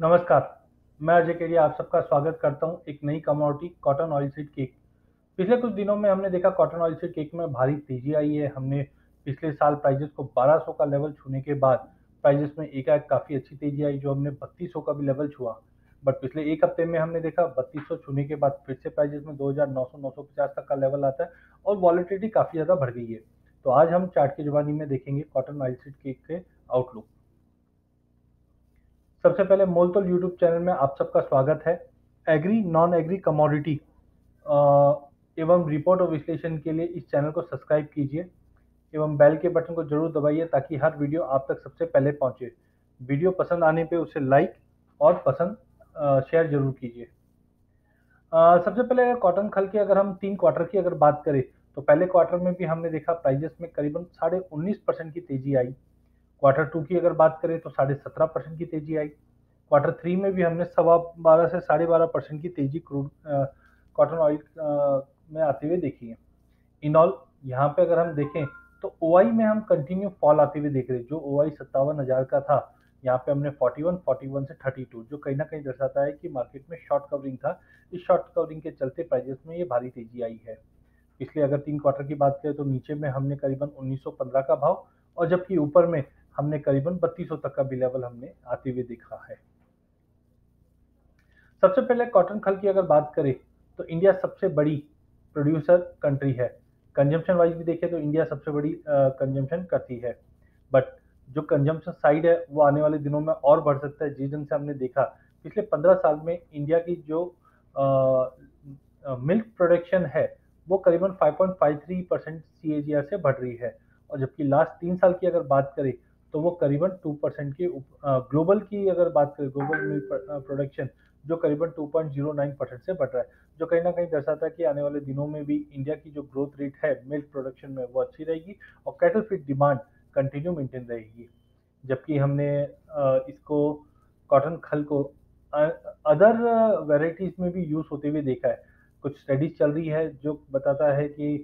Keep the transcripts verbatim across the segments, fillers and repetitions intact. नमस्कार, मैं अजय केरिया आप सबका स्वागत करता हूं एक नई कमोडिटी कॉटन ऑयलसीड केक। पिछले कुछ दिनों में हमने देखा कॉटन ऑयलसीड केक में भारी तेजी आई है। हमने पिछले साल प्राइजेस को बारह सौ का लेवल छूने के बाद प्राइजेस में एकाएक काफ़ी अच्छी तेजी आई, जो हमने बत्तीस सौ का भी लेवल छुआ। बट पिछले एक हफ्ते में हमने देखा बत्तीस सौ छूने के बाद फिर से प्राइजेस में दो हज़ार नौ सौ नौ सौ पचास तक का लेवल आता है और वॉलिटिलिटी काफ़ी ज़्यादा बढ़ गई है। तो आज हम चार्ट की जुबानी में देखेंगे कॉटन ऑयलसीड केक के आउटलुक। सबसे पहले मोलतोल यूट्यूब चैनल में आप सबका स्वागत है। एग्री नॉन एग्री कमोडिटी एवं रिपोर्ट और विश्लेषण के लिए इस चैनल को सब्सक्राइब कीजिए एवं बेल के बटन को जरूर दबाइए ताकि हर वीडियो आप तक सबसे पहले पहुंचे। वीडियो पसंद आने पे उसे लाइक और पसंद आ, शेयर जरूर कीजिए। सबसे पहले अगर कॉटन खल की अगर हम तीन क्वार्टर की अगर बात करें तो पहले क्वार्टर में भी हमने देखा प्राइजेस में करीबन साढ़े उन्नीस परसेंट की तेजी आई। क्वार्टर टू की अगर बात करें तो साढ़े सत्रह परसेंट की तेजी आई। क्वार्टर थ्री में भी हमने सवा बारह से साढ़े बारह परसेंट की तेजी क्रूड कॉटन ऑयल में आते हुए देखी है। इनऑल यहाँ पे अगर हम देखें तो ओआई में हम कंटिन्यू फॉल आते हुए देख रहे हैं। जो ओआई सत्तावन हज़ार का था यहाँ पे हमने इकतालीस, इकतालीस से बत्तीस, जो कहीं ना कहीं दर्शाता है कि मार्केट में शॉर्ट कवरिंग था। इस शॉर्ट कवरिंग के चलते प्राइजेस में ये भारी तेजी आई है। इसलिए अगर तीन क्वार्टर की बात करें तो नीचे में हमने करीबन उन्नीस सौ पंद्रह का भाव और जबकि ऊपर में हमने करीबन बत्तीस सौ तक का भी लेवल हमने आते हुए देखा है। सबसे पहले कॉटन खल की अगर बात करें तो इंडिया सबसे बड़ी प्रोड्यूसर कंट्री है। कंजम्पशन वाइज भी देखें तो इंडिया सबसे बड़ी कंजम्पशन करती है। बट जो कंजम्पशन साइड है वो आने वाले दिनों में और बढ़ सकता है। जिस दिन से हमने देखा पिछले पंद्रह साल में इंडिया की जो मिल्क प्रोडक्शन है वो करीबन five point five three percent C A G R से बढ़ रही है और जबकि लास्ट तीन साल की अगर बात करें तो वो करीबन टू परसेंट की ग्लोबल की अगर बात करें ग्लोबल मिल्क प्रोडक्शन जो करीबन two point zero nine percent से बढ़ रहा है, जो कहीं ना कहीं दर्शाता है कि आने वाले दिनों में भी इंडिया की जो ग्रोथ रेट है मिल्क प्रोडक्शन में वो अच्छी रहेगी और cattle feed demand continue maintain रहेगी। जबकि हमने इसको कॉटन खल को अदर वेराइटीज़ में भी यूज़ होते हुए देखा है। कुछ स्टडीज चल रही है जो बताता है कि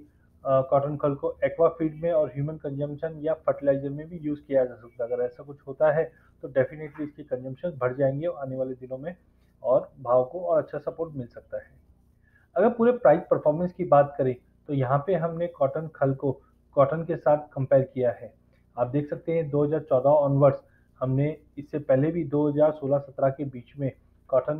कॉटन खल को एक्वा फीड में और ह्यूमन कंजम्पशन या फर्टिलाइजर में भी यूज़ किया जा सकता है। अगर ऐसा कुछ होता है तो डेफिनेटली इसकी कंजम्पशन बढ़ जाएंगे और आने वाले दिनों में और भाव को और अच्छा सपोर्ट मिल सकता है। अगर पूरे प्राइस परफॉर्मेंस की बात करें तो यहाँ पे हमने कॉटन खल को कॉटन के साथ कंपेयर किया है। आप देख सकते हैं दो हज़ार चौदह ऑनवर्ड्स, हमने इससे पहले भी दो हज़ार सोलह सत्रह के बीच में कॉटन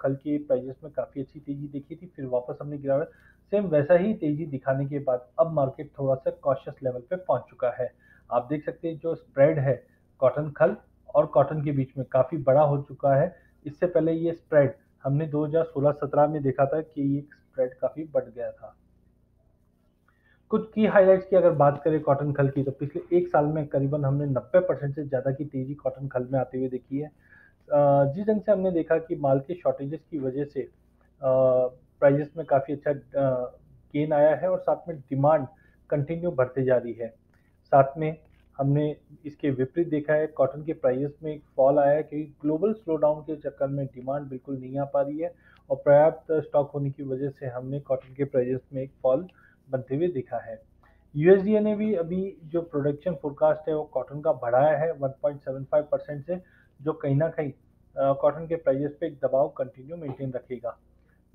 खल के प्राइजेस में काफ़ी अच्छी तेज़ी देखी थी, फिर वापस हमने गिरावट। सेम वैसा ही तेज़ी दिखाने के बाद अब मार्केट थोड़ा सा कॉशियस लेवल पर पहुँच चुका है। आप देख सकते हैं जो स्प्रेड है कॉटन खल और कॉटन के बीच में काफ़ी बड़ा हो चुका है। इससे पहले ये स्प्रेड हमने दो हज़ार सोलह सत्रह में देखा था कि ये स्प्रेड काफ़ी बढ़ गया था। कुछ की हाइलाइट्स की अगर बात करें कॉटन खल की तो पिछले एक साल में करीबन हमने नब्बे परसेंट से ज़्यादा की तेज़ी कॉटन खल में आते हुए देखी है। जिस ढंग से हमने देखा कि माल के शॉर्टेजेस की वजह से प्राइजेस में काफ़ी अच्छा गेन आया है और साथ में डिमांड कंटिन्यू बढ़ते जा रही है। साथ में हमने इसके विपरीत देखा है कॉटन के प्राइसेस में एक फॉल आया है क्योंकि ग्लोबल स्लोडाउन के चक्कर में डिमांड बिल्कुल नहीं आ पा रही है और पर्याप्त स्टॉक होने की वजह से हमने कॉटन के प्राइसेस में एक फॉल बनते हुए देखा है। यूएसडीए ने भी अभी जो प्रोडक्शन फोरकास्ट है वो कॉटन का बढ़ाया है one point seven five percent से, जो कहीं ना कहीं कॉटन के प्राइसेस पे एक दबाव कंटिन्यू मेंटेन रखेगा।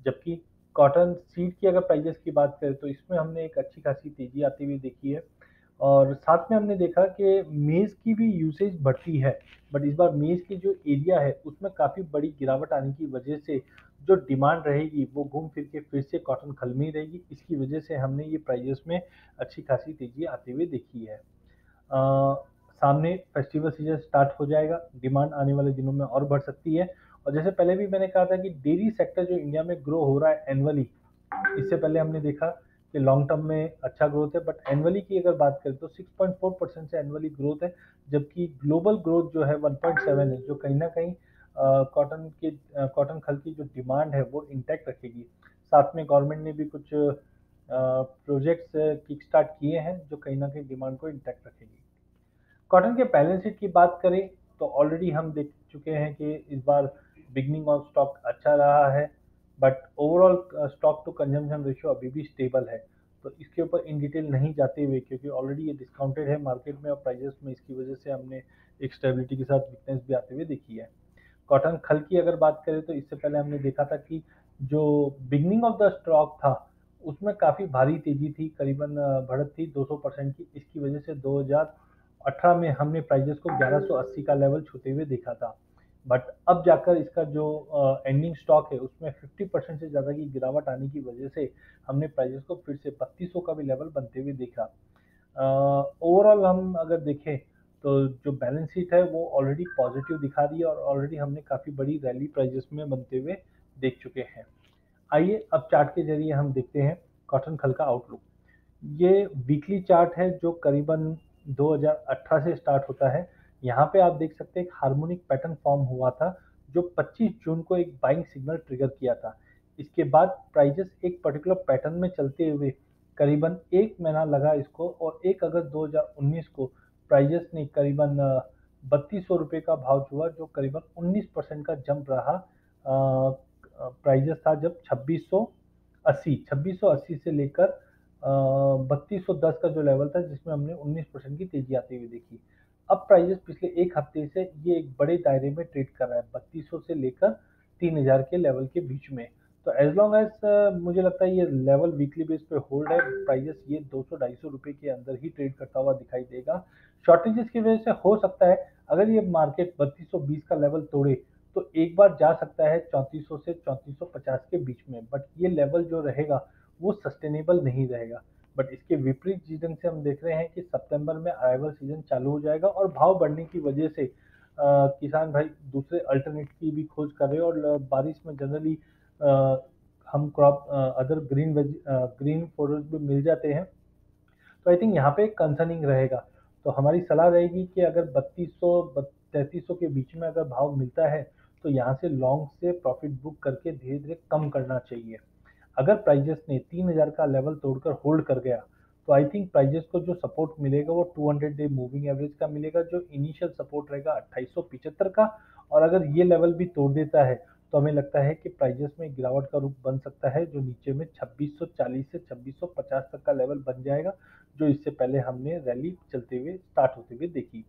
जबकि कॉटन सीड की अगर प्राइसेस की बात करें तो इसमें हमने एक अच्छी खासी तेज़ी आती हुई देखी है और साथ में हमने देखा कि मेज़ की भी यूसेज बढ़ती है। बट इस बार मेज़ के जो एरिया है उसमें काफ़ी बड़ी गिरावट आने की वजह से जो डिमांड रहेगी वो घूम फिर के फिर से कॉटन खल में ही रहेगी। इसकी वजह से हमने ये प्राइजेस में अच्छी खासी तेज़ी आते हुए देखी है। आ, सामने फेस्टिवल सीजन स्टार्ट हो जाएगा, डिमांड आने वाले दिनों में और बढ़ सकती है। और जैसे पहले भी मैंने कहा था कि डेयरी सेक्टर जो इंडिया में ग्रो हो रहा है एनुअली, इससे पहले हमने देखा लॉन्ग टर्म में अच्छा ग्रोथ है बट एनुअली की अगर बात करें तो सिक्स पॉइंट फोर परसेंट से एनुअली ग्रोथ है, जबकि ग्लोबल ग्रोथ जो है वन पॉइंट सेवन है, जो कहीं ना कहीं कॉटन के कॉटन खल की जो डिमांड है वो इंटैक्ट रखेगी। साथ में गवर्नमेंट ने भी कुछ प्रोजेक्ट्स किक स्टार्ट किए हैं जो कहीं ना कहीं डिमांड को इंटैक्ट रखेगी। कॉटन के बैलेंस शीट की बात करें तो ऑलरेडी हम देख चुके हैं कि इस बार बिगनिंग ऑफ स्टॉक अच्छा रहा है but overall stock to consumption ratio अभी भी स्टेबल है। तो इसके ऊपर इन डिटेल नहीं जाते हुए क्योंकि ऑलरेडी ये डिस्काउंटेड है मार्केट में और प्राइजेस में, इसकी वजह से हमने एक स्टेबिलिटी के साथ वीकनेस भी आते हुए देखी है। कॉटन खल की अगर बात करें तो इससे पहले हमने देखा था कि जो बिगनिंग ऑफ द स्टॉक था उसमें काफ़ी भारी तेजी थी, करीबन बढ़त थी दो सौ परसेंट की। इसकी वजह से दो हज़ार अठारह में हमने प्राइजेस को ग्यारह सौ अस्सी का लेवल छूते हुए देखा था, बट अब जाकर इसका जो एंडिंग स्टॉक है उसमें पचास परसेंट से ज़्यादा की गिरावट आने की वजह से हमने प्राइजेस को फिर से बत्तीस सौ का भी लेवल बनते हुए देखा। ओवरऑल हम अगर देखें तो जो बैलेंस शीट है वो ऑलरेडी पॉजिटिव दिखा रही है और ऑलरेडी हमने काफ़ी बड़ी रैली प्राइजेस में बनते हुए देख चुके हैं। आइए अब चार्ट के जरिए हम देखते हैं कॉटन खल का आउटलुक। ये वीकली चार्ट है जो करीबन दो हज़ार अठारह से स्टार्ट होता है। यहाँ पे आप देख सकते हैं एक हार्मोनिक पैटर्न फॉर्म हुआ था जो पच्चीस जून को एक बाइंग सिग्नल ट्रिगर किया था। इसके बाद प्राइजेस एक पर्टिकुलर पैटर्न में चलते हुए करीबन एक महीना लगा इसको, और एक अगस्त दो हज़ार उन्नीस को प्राइजेस ने करीबन बत्तीस सौ रुपये का भाव छुआ, जो करीबन उन्नीस परसेंट का जंप रहा। प्राइजेस था जब छब्बीस सौ अस्सी छब्बीस सौ अस्सी से लेकर बत्तीस सौ दस का जो लेवल था, जिसमें हमने उन्नीस परसेंट की तेजी आते हुए देखी। अब प्राइजेस पिछले एक हफ्ते से ये एक बड़े दायरे में ट्रेड कर रहा है, बत्तीस सौ से लेकर तीन हज़ार के लेवल के बीच में। तो एज लॉन्ग एज मुझे लगता है ये लेवल वीकली बेस पे होल्ड है, प्राइजेस ये दो सौ ढाई सौ रुपए के अंदर ही ट्रेड करता हुआ दिखाई देगा। शॉर्टेजेस की वजह से हो सकता है अगर ये मार्केट बत्तीस सौ बीस का लेवल तोड़े तो एक बार जा सकता है चौंतीस सौ से चौंतीस सौ पचास के बीच में, बट ये लेवल जो रहेगा वो सस्टेनेबल नहीं रहेगा। बट इसके विपरीत सीजन से हम देख रहे हैं कि सितंबर में अराइवल सीजन चालू हो जाएगा और भाव बढ़ने की वजह से आ, किसान भाई दूसरे अल्टरनेट की भी खोज कर रहे हैं, और बारिश में जनरली हम crop other green veg green product भी मिल जाते हैं। तो आई थिंक यहाँ पे कंसर्निंग रहेगा। तो हमारी सलाह रहेगी कि अगर बत्तीस सौ तैंतीस सौ के बीच में अगर भाव मिलता है तो यहाँ से लॉन्ग से प्रॉफिट बुक करके धीरे धीरे कम करना चाहिए। अगर प्राइजेस ने तीन हज़ार का लेवल तोड़कर होल्ड कर गया तो आई थिंक प्राइजेस को जो सपोर्ट मिलेगा वो दो सौ डे मूविंग एवरेज का मिलेगा, जो इनिशियल सपोर्ट रहेगा अट्ठाईस सौ पचहत्तर का। और अगर ये लेवल भी तोड़ देता है तो हमें लगता है कि प्राइजेस में गिरावट का रूप बन सकता है, जो नीचे में छब्बीस सौ चालीस से छब्बीस सौ पचास तक का लेवल बन जाएगा, जो इससे पहले हमने रैली चलते हुए स्टार्ट होते हुए देखी।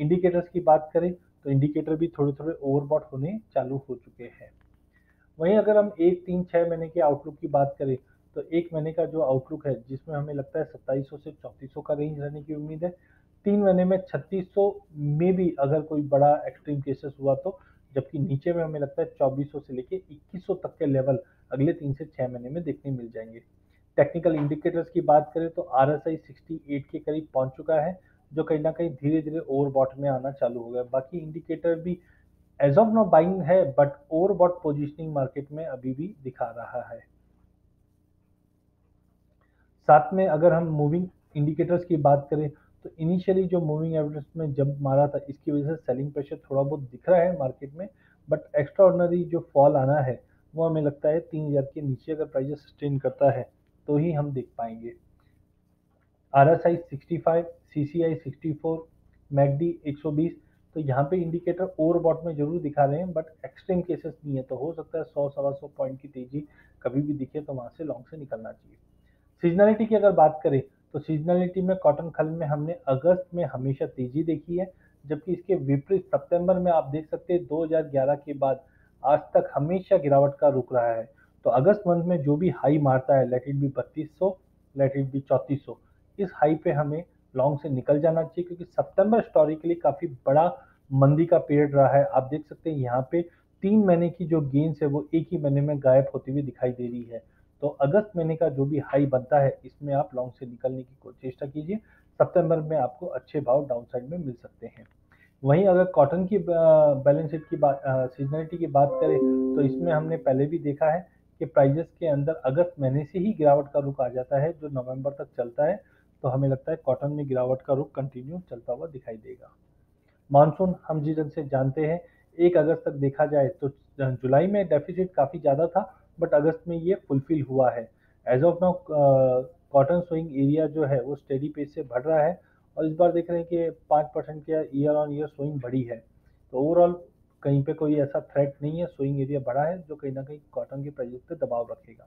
इंडिकेटर्स की बात करें तो इंडिकेटर भी थोड़े थोड़े ओवरबॉट होने चालू हो चुके हैं। वहीं अगर हम एक तीन छः महीने के आउटलुक की बात करें तो एक महीने का जो आउटलुक है जिसमें हमें लगता है सत्ताईस सौ से चौंतीस सौ का रेंज रहने की उम्मीद है। तीन महीने में छत्तीस सौ में भी अगर कोई बड़ा एक्सट्रीम केसेस हुआ तो, जबकि नीचे में हमें लगता है चौबीस सौ से लेके इक्कीस सौ तक के लेवल अगले तीन से छः महीने में देखने मिल जाएंगे। टेक्निकल इंडिकेटर्स की बात करें तो आर एस आई अड़सठ के करीब पहुँच चुका है, जो कहीं ना कहीं धीरे धीरे ओवरबॉट में आना चालू हो गया। बाकी इंडिकेटर भी एज ऑफ नो बाइंग है, बट ओवरबॉट पोजीशनिंग मार्केट में अभी भी दिखा रहा है। साथ में अगर हम मूविंग इंडिकेटर्स की बात करें तो इनिशियली जो मूविंग एवरेज में जंप मारा था इसकी वजह से सेलिंग प्रेशर थोड़ा बहुत दिख रहा है मार्केट में, बट एक्स्ट्राऑर्डिनरी जो फॉल आना है वो हमें लगता है तीन हजार के नीचे अगर प्राइस सस्टेन करता है तो ही हम देख पाएंगे। R S I sixty five, C C I sixty four, MACD एक सौ बीस, तो यहाँ पे इंडिकेटर ओवरबॉट में जरूर दिखा रहे हैं, बट एक्सट्रीम केसेस नहीं है, तो हो सकता है सौ सवा सौ पॉइंट की तेजी कभी भी दिखे तो वहाँ से लॉन्ग से निकलना चाहिए। सीजनलिटी की अगर बात करें तो सीजनलिटी में कॉटन खल में हमने अगस्त में हमेशा तेजी देखी है, जबकि इसके विपरीत सितंबर में आप देख सकते हैं दो हज़ार ग्यारह के बाद आज तक हमेशा गिरावट का रुक रहा है। तो अगस्त मंथ में जो भी हाई मारता है, लेट इट भी बत्तीस सौ लेट इट भी चौंतीस सौ, इस हाई पे हमें लॉन्ग से निकल जाना चाहिए, क्योंकि सितंबर हिस्टोरिकली काफ़ी बड़ा मंदी का पीरियड रहा है। आप देख सकते हैं यहाँ पे तीन महीने की जो गेंस है वो एक ही महीने में गायब होती हुई दिखाई दे रही है। तो अगस्त महीने का जो भी हाई बनता है इसमें आप लॉन्ग से निकलने की चेष्टा कीजिए, सितंबर में आपको अच्छे भाव डाउनसाइड में मिल सकते हैं। वहीं अगर कॉटन की बैलेंस शीट की बात सीजनलिटी की बात करें तो इसमें हमने पहले भी देखा है कि प्राइजेस के अंदर अगस्त महीने से ही गिरावट का रुख आ जाता है, जो नवम्बर तक चलता है। तो हमें लगता है कॉटन में गिरावट का रुख कंटिन्यू चलता हुआ दिखाई देगा। मानसून हम जिस ढंग से जानते हैं एक अगस्त तक देखा जाए तो जुलाई में डेफिसिट काफ़ी ज़्यादा था, बट अगस्त में ये फुलफिल हुआ है। As of now cotton swing area जो है वो स्टेडी पेस से बढ़ रहा है, और इस बार देख रहे हैं कि पाँच परसेंट के ईयर ऑन ईयर स्विंग बढ़ी है। तो ओवरऑल कहीं पे कोई ऐसा थ्रेट नहीं है, स्विंग एरिया बढ़ा है जो कहीं ना कहीं कॉटन के प्राइस पर दबाव रखेगा।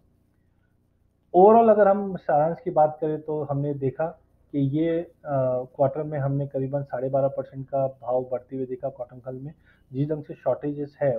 ओवरऑल अगर हम सारांश की बात करें तो हमने देखा कि ये क्वार्टर में हमने करीबन साढ़े बारह परसेंट का भाव बढ़ते हुए देखा कॉटन खल में, जिस ढंग से शॉर्टेजेस है